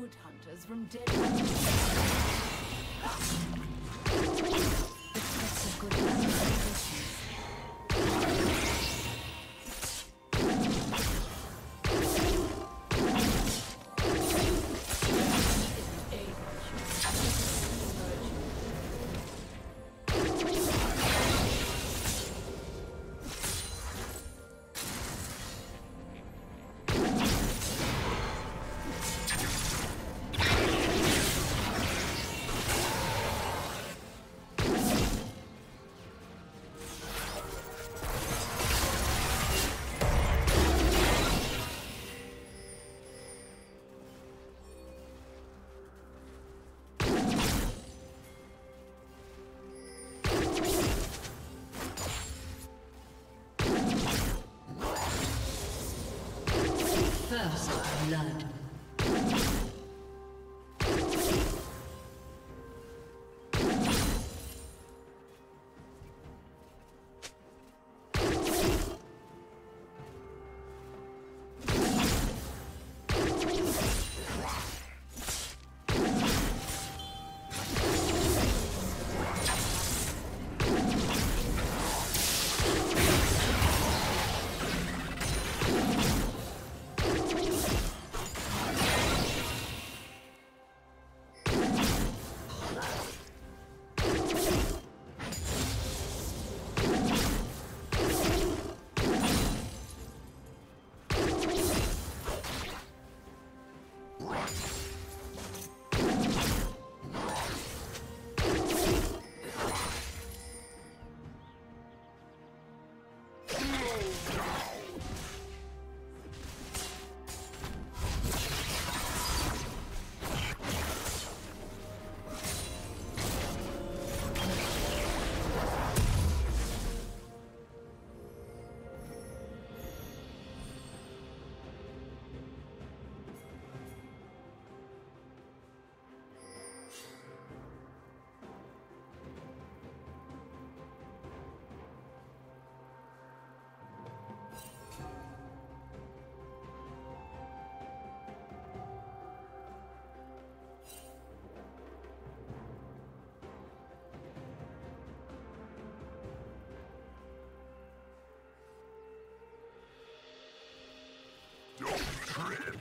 good hunters from dead. The threats of good hunters. First blood. Don't trip!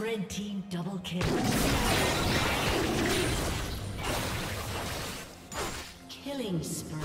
Red team double kill. Killing spree.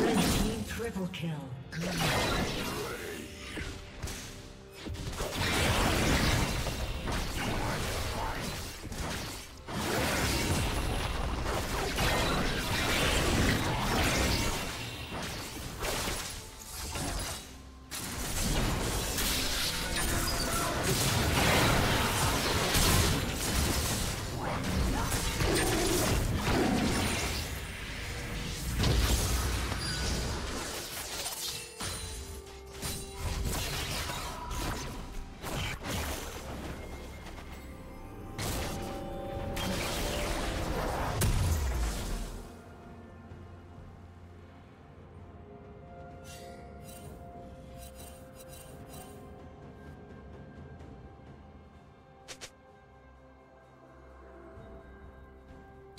Red team triple kill.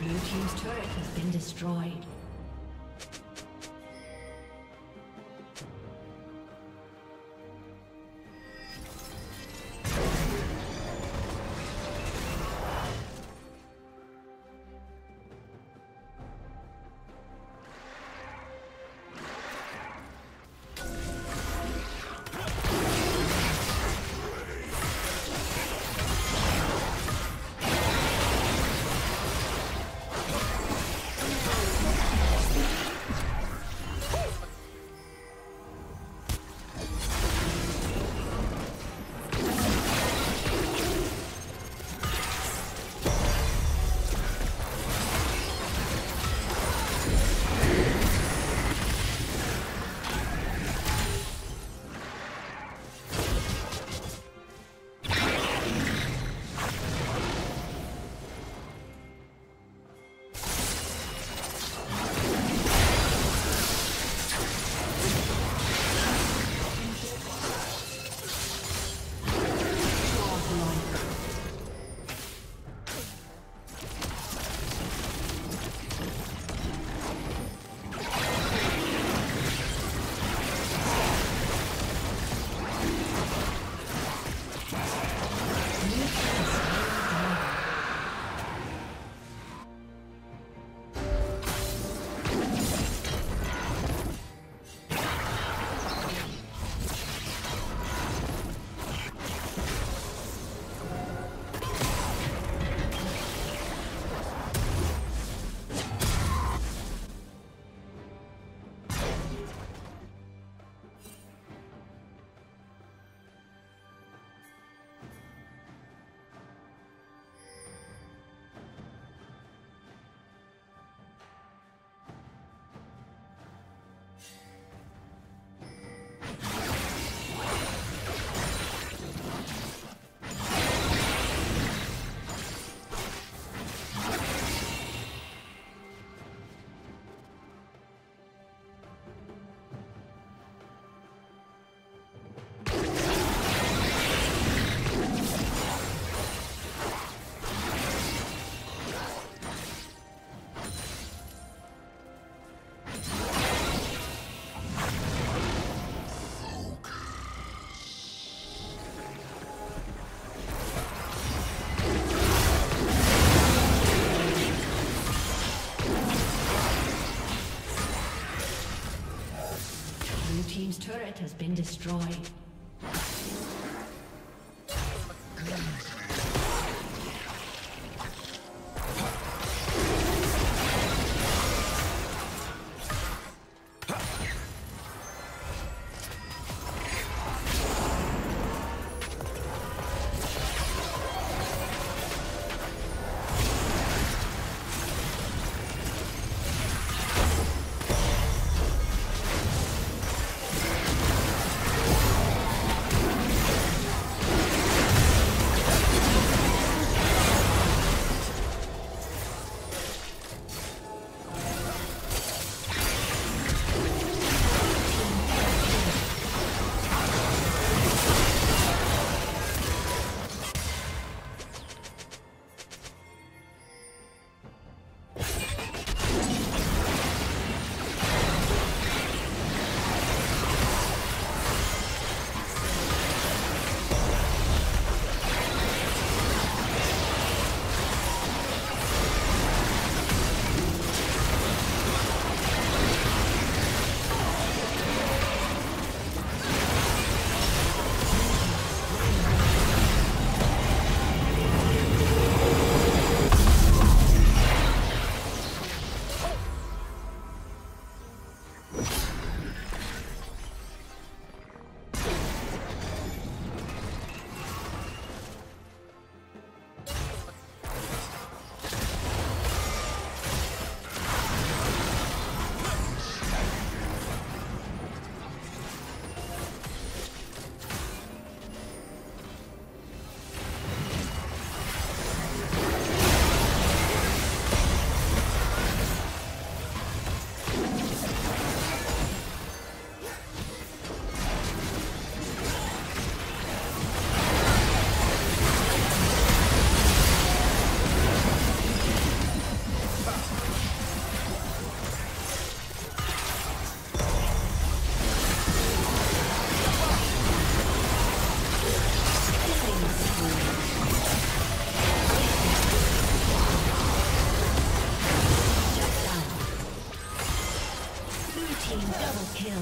Blue team's turret has been destroyed. Team's turret has been destroyed. kill. Blue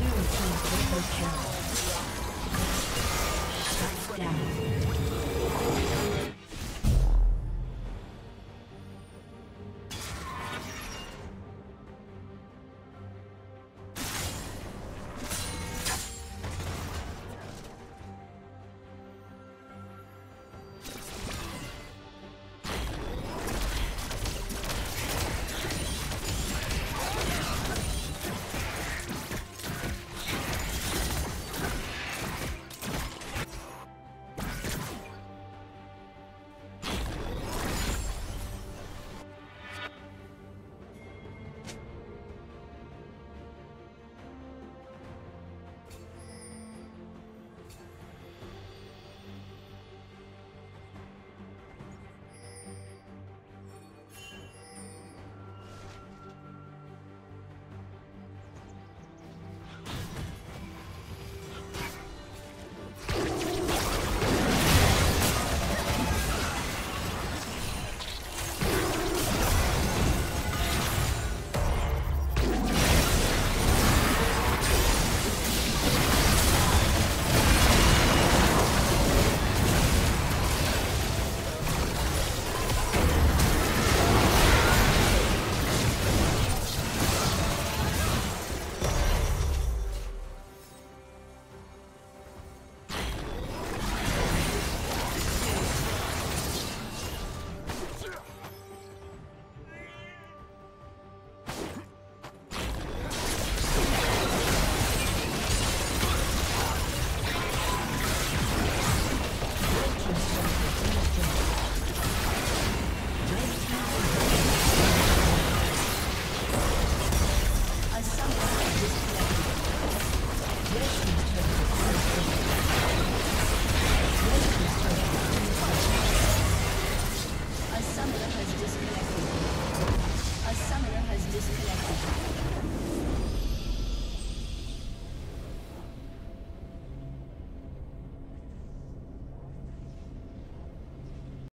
team triple kill. Shut down. A summoner has disconnected.